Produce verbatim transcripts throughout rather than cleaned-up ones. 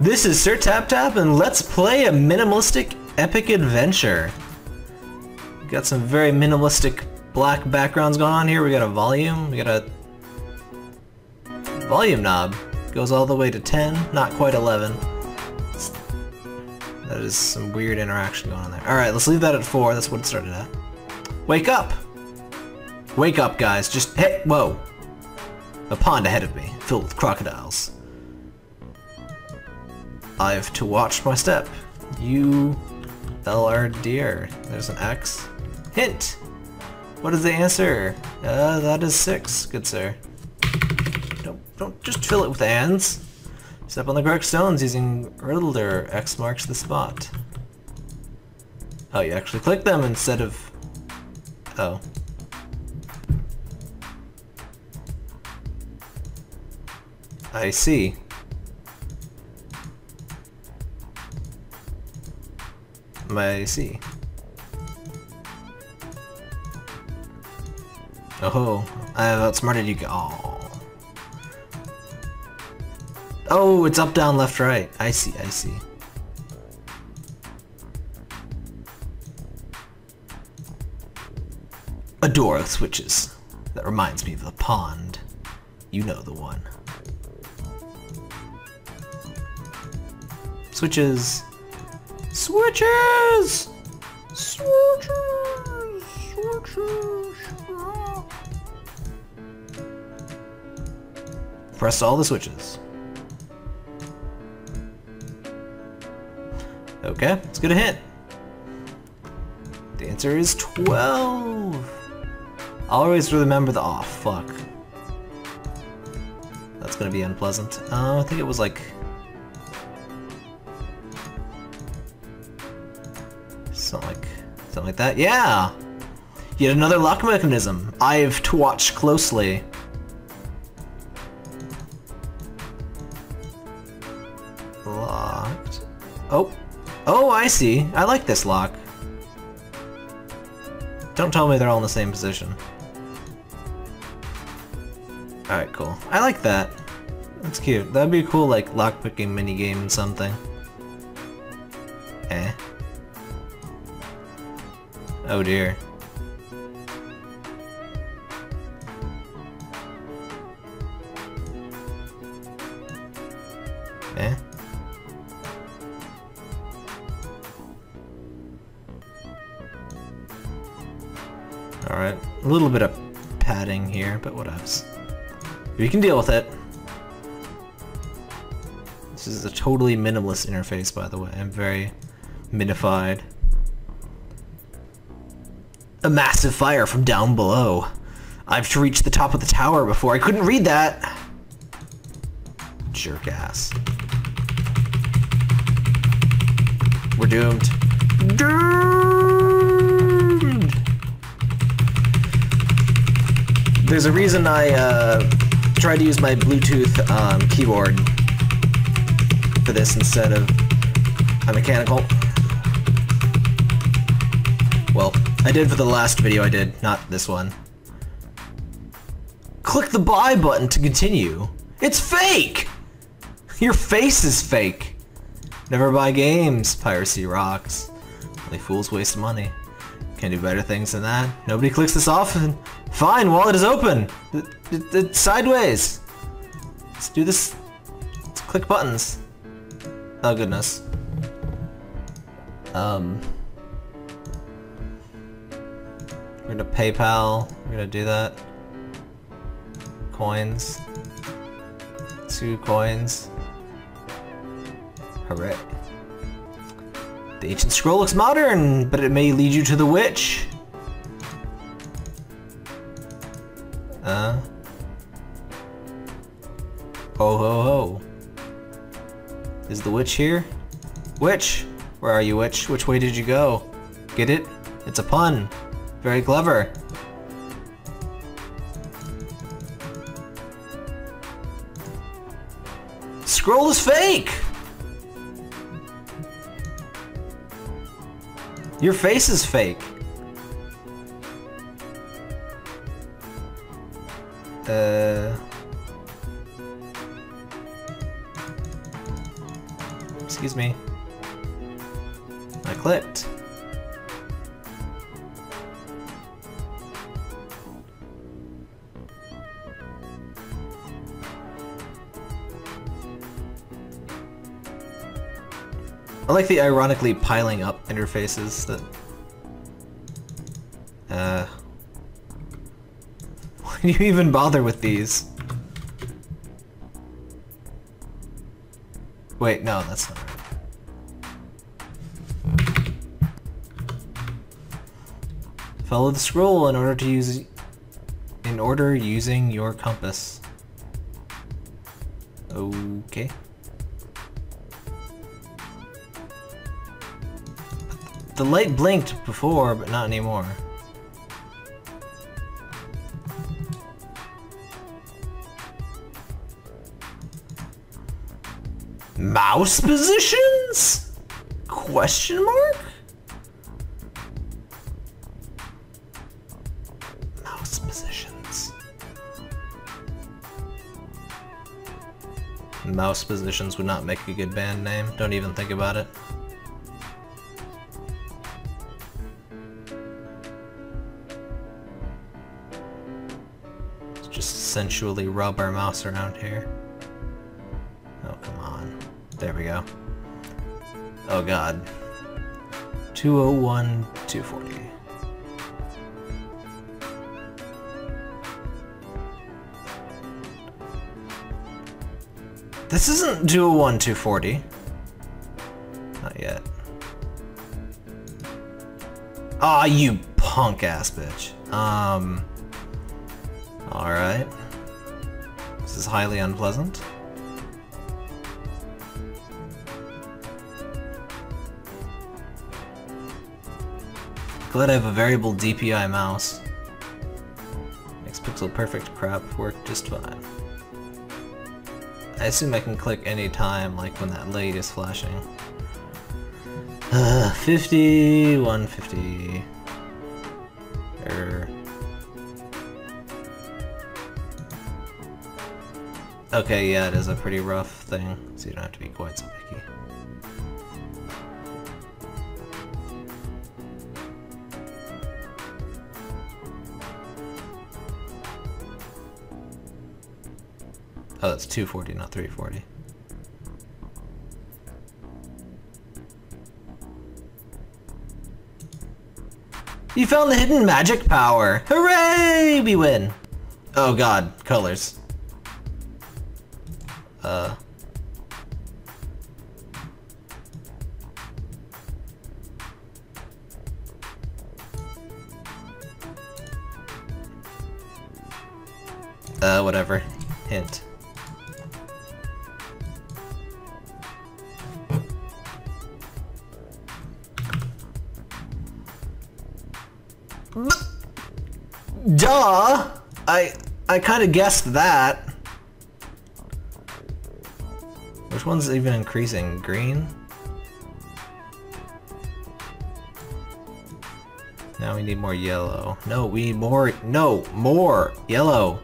This is SirTapTap, and let's play a minimalistic epic adventure. We've got some very minimalistic black backgrounds going on here. We got a volume, we got a volume knob. Goes all the way to ten, not quite eleven. That is some weird interaction going on there. Alright, let's leave that at four, that's what it started at. Wake up! Wake up, guys, just hey, whoa! A pond ahead of me, filled with crocodiles. I have to watch my step. You are dear. There's an X. Hint! What is the answer? Uh, that is six. Good sir. Don't, don't just fill it with ands. Step on the correct stones using Riddler. X marks the spot. Oh, you actually click them instead of... Oh. I see. I see. Oh, I have outsmarted you. Oh. Oh, it's up, down, left, right. I see. I see. A door with switches. That reminds me of the pond. You know the one. Switches. Switches! Switches! Switches! Press all the switches. Okay, let's get a hint. The answer is twelve. I'll always remember the... Aw, oh, fuck. That's gonna be unpleasant. Uh, I think it was like... Something like, something like that. Yeah! Yet another lock mechanism. I've to watch closely. Locked. Oh. Oh, I see. I like this lock. Don't tell me they're all in the same position. Alright, cool. I like that. That's cute. That'd be a cool, like, lockpicking minigame or something. Eh. Oh dear. Eh? Alright, a little bit of padding here, but what else? We can deal with it. This is a totally minimalist interface, by the way. I'm very minified. A massive fire from down below. I have to reach the top of the tower before I couldn't read that. Jerk ass. We're doomed. Doomed! There's a reason I uh, tried to use my Bluetooth um, keyboard for this instead of a mechanical. Well, I did for the last video I did, not this one. Click the buy button to continue. It's fake! Your face is fake. Never buy games. Piracy rocks. Only fools waste money. Can do better things than that. Nobody clicks this often. Fine, wallet is open. It, it, it's sideways. Let's do this. Let's click buttons. Oh goodness. Um... We're gonna PayPal, we're gonna do that. Coins. Two coins. Hooray. The ancient scroll looks modern, but it may lead you to the witch. Uh. Ho ho ho. Is the witch here? Witch! Where are you, witch? Which way did you go? Get it? It's a pun. Very clever. Scroll is fake! Your face is fake. Uh... Excuse me. I clicked. I like the ironically piling up interfaces that... Uh... Why do you even bother with these? Wait, no, that's not right. Follow the scroll in order to use... in order using your compass. Okay. The light blinked before, but not anymore. Mouse positions? Question mark? Mouse positions. Mouse positions would not make a good band name. Don't even think about it. Sensually rub our mouse around here. Oh, come on. There we go. Oh god. two oh one, two forty. This isn't two oh one, two forty. Not yet. Aw, you punk ass bitch. Um... Alright. This is highly unpleasant. Glad I have a variable D P I mouse. Makes pixel perfect crap work just fine. I assume I can click any time, like when that light is flashing. Uh, fifty, one fifty. Err. Okay, yeah, it is a pretty rough thing, so you don't have to be quite so picky. Oh, that's two forty, not three forty. You found the hidden magic power! Hooray! We win! Oh god, colors. Uh, uh, whatever. Hint. Duh! I, I kinda guessed that. Which one's even increasing? Green? Now we need more yellow. No, we need more- No! More! Yellow!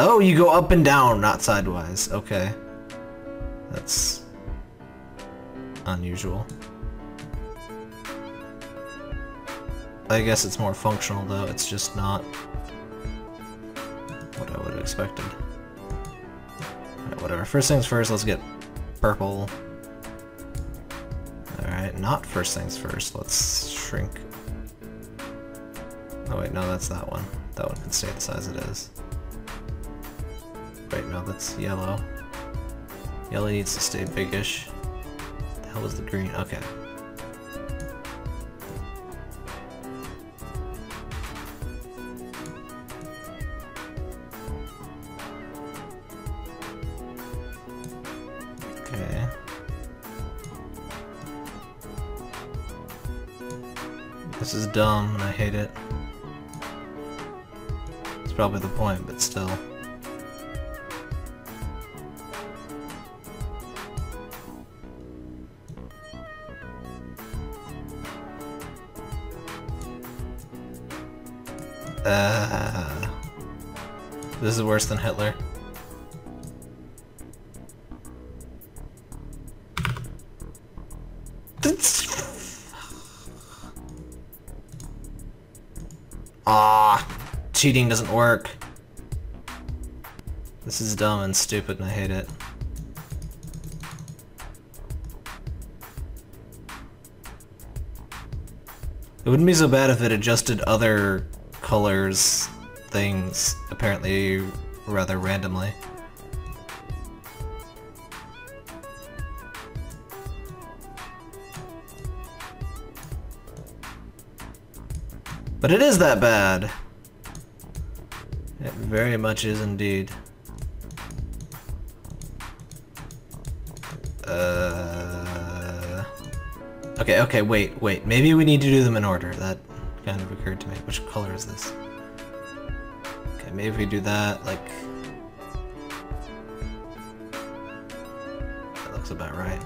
Oh, you go up and down, not sidewise. Okay. That's... unusual. I guess it's more functional, though. It's just not... what I would have expected. Alright, whatever. First things first, let's get purple. Alright, not first things first. Let's shrink. Oh wait, no, that's that one. That one can stay the size it is. Wait, no, that's yellow. Yellow needs to stay biggish. The hell was the green? Okay. This is dumb, and I hate it. It's probably the point, but still. Uh, this is worse than Hitler. Ah, cheating doesn't work. This is dumb and stupid and I hate it. It wouldn't be so bad if it adjusted other colors things, apparently rather randomly. But it is that bad. It very much is indeed. Uh, okay, okay, wait, wait. Maybe we need to do them in order. That kind of occurred to me. Which color is this? Okay, maybe if we do that, like... That looks about right.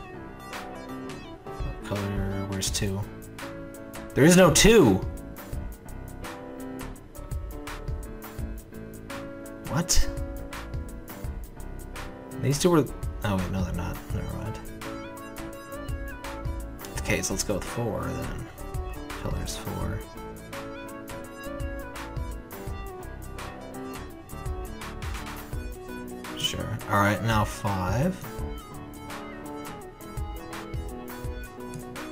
What color? Where's two? There is no two! What? These two were... Oh wait, no they're not. Never mind. Okay, so let's go with four then. Colors four. Sure. Alright, now five.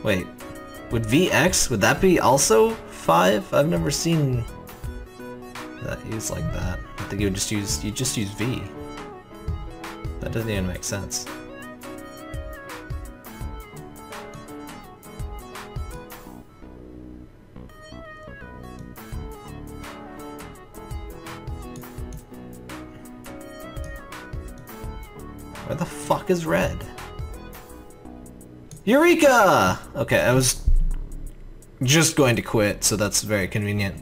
Wait. Would V X, would that be also five? I've never seen that used like that. I think you would just use you just use V. That doesn't even make sense. Where the fuck is red? Eureka! Okay, I was just going to quit, so that's very convenient.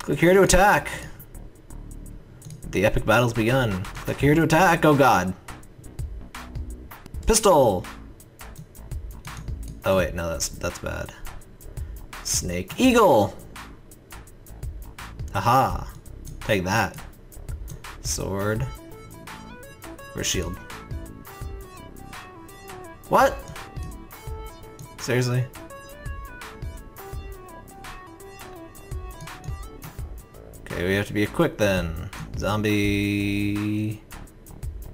Click here to attack. The epic battle's begun. Click here to attack, oh god. Pistol! Oh wait, no, that's that's bad. Snake eagle! Haha. Take that. Sword. Or shield. What? Seriously? Okay, we have to be quick then. Zombie...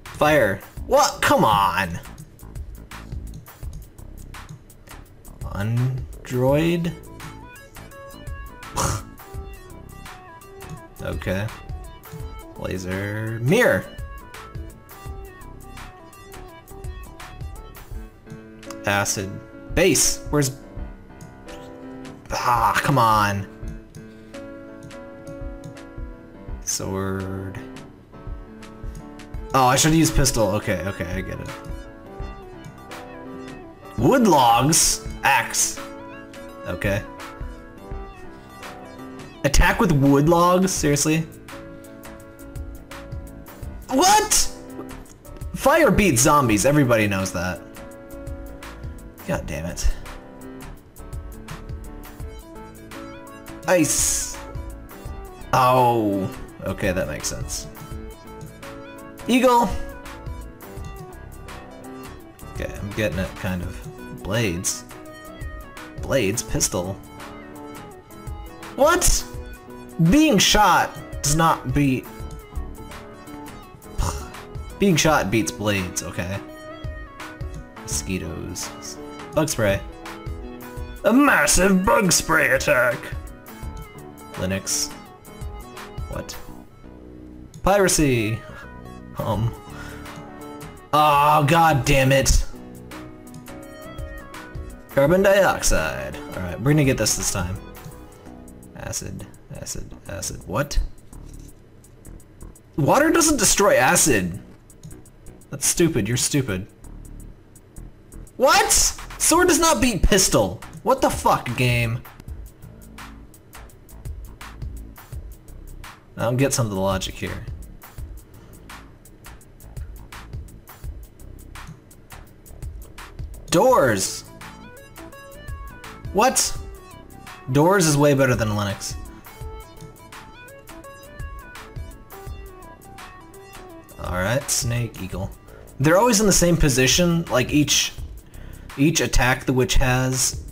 Fire! What? Come on! Android? Okay. Laser... Mirror! Acid... Base! Where's... Ah, come on! Sword. Oh, I should use pistol. Okay, okay, I get it. Wood logs? Axe. Okay. Attack with wood logs? Seriously? What? Fire beats zombies. Everybody knows that. God damn it. Ice. Oh. Okay, that makes sense. Eagle! Okay, I'm getting it, kind of. Blades. Blades? Pistol. What?! Being shot does not beat... Being shot beats blades, okay. Mosquitoes. Bug spray. A massive bug spray attack! Linux. What? Piracy! Um. Oh, god damn it! Carbon dioxide. Alright, we're gonna get this this time. Acid, acid, acid. What? Water doesn't destroy acid! That's stupid, you're stupid. What?! Sword does not beat pistol! What the fuck, game? I don't get some of the logic here. Doors! What? Doors is way better than Linux. Alright, snake, eagle. They're always in the same position, like each... Each attack the witch has...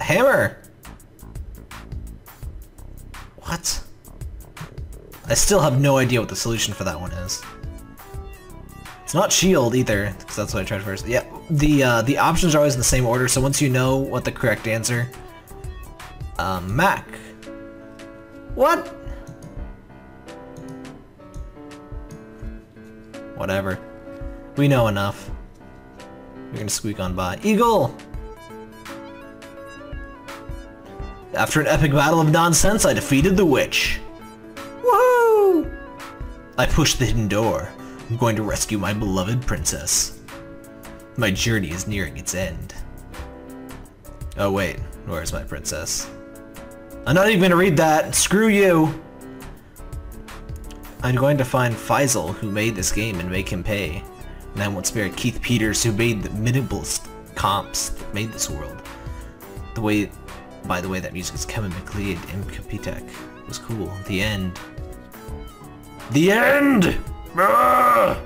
Hammer! What? I still have no idea what the solution for that one is. It's not shield either, because that's what I tried first. Yeah, the uh, the options are always in the same order, so once you know what the correct answer... Uh, Mac. What? Whatever. We know enough. We're gonna squeak on by. Eagle! After an epic battle of nonsense, I defeated the witch. Woohoo! I pushed the hidden door. I'm going to rescue my beloved princess. My journey is nearing its end. Oh wait, where's my princess? I'm not even gonna read that. Screw you! I'm going to find Faisal, who made this game, and make him pay. And I won't spare Keith Peters, who made the minimalist comps that made this world. The way, by the way, that music is Kevin MacLeod and Kapitek. It was cool. The end. The end! Ah!